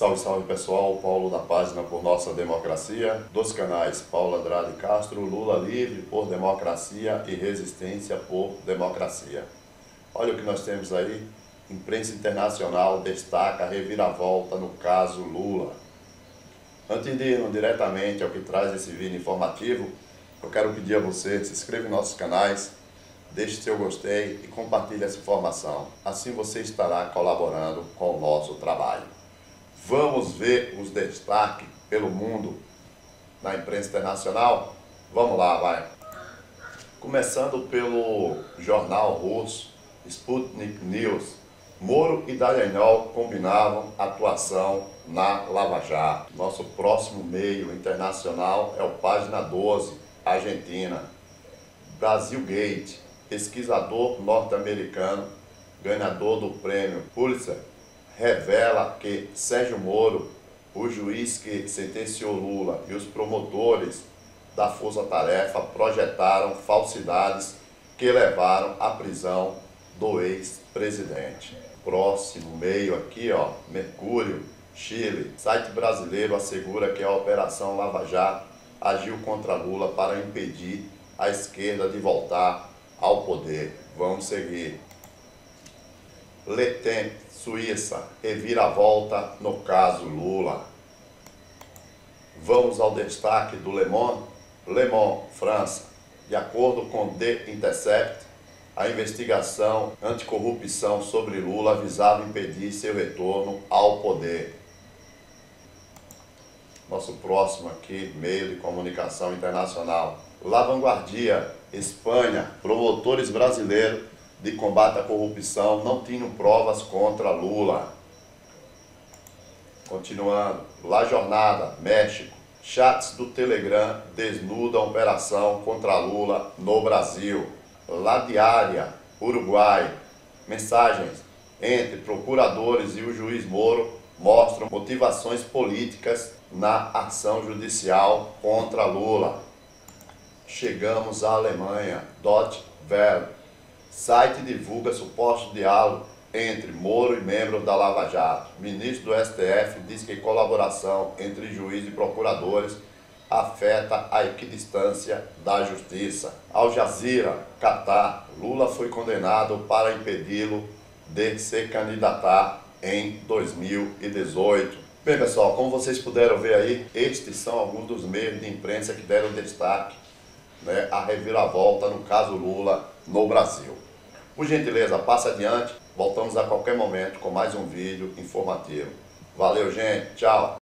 Salve, salve pessoal, Paulo da página Por Nossa Democracia, dos canais Paulo Andrade Castro, Lula Livre por Democracia e Resistência por Democracia. Olha o que nós temos aí, imprensa internacional destaca a reviravolta no caso Lula. Antes de irmos diretamente ao que traz esse vídeo informativo, eu quero pedir a você que se inscreva em nossos canais, deixe seu gostei e compartilhe essa informação, assim você estará colaborando com o nosso trabalho. Vamos ver os destaques pelo mundo na imprensa internacional? Vamos lá, vai! Começando pelo jornal russo Sputnik News, Moro e Dallagnol combinavam atuação na Lava Jato. Nosso próximo meio internacional é o página 12, Argentina. Brasilgate, pesquisador norte-americano, ganhador do prêmio Pulitzer, revela que Sérgio Moro, o juiz que sentenciou Lula, e os promotores da força-tarefa projetaram falsidades que levaram à prisão do ex-presidente. Próximo meio aqui, ó, Mercúrio, Chile. Site brasileiro assegura que a Operação Lava Jato agiu contra Lula para impedir a esquerda de voltar ao poder. Vamos seguir. Le Temps, Suíça, reviravolta no caso Lula. Vamos ao destaque do Le Monde. Le Monde, França. De acordo com The Intercept, a investigação anticorrupção sobre Lula visava impedir seu retorno ao poder. Nosso próximo aqui, meio de comunicação internacional. La Vanguardia, Espanha, promotores brasileiros de combate à corrupção não tinham provas contra Lula. Continuando, La Jornada, México, chats do Telegram desnudam operação contra Lula no Brasil. La Diária, Uruguai, mensagens entre procuradores e o juiz Moro mostram motivações políticas na ação judicial contra Lula. Chegamos à Alemanha, Dot Verde. Site divulga suposto diálogo entre Moro e membros da Lava Jato. Ministro do STF diz que colaboração entre juiz e procuradores afeta a equidistância da justiça. Al Jazeera, Catar. Lula foi condenado para impedi-lo de se candidatar em 2018. Bem pessoal, como vocês puderam ver aí, estes são alguns dos meios de imprensa que deram destaque, né, a reviravolta no caso Lula no Brasil. Por gentileza, passa adiante, voltamos a qualquer momento com mais um vídeo informativo. Valeu gente, tchau!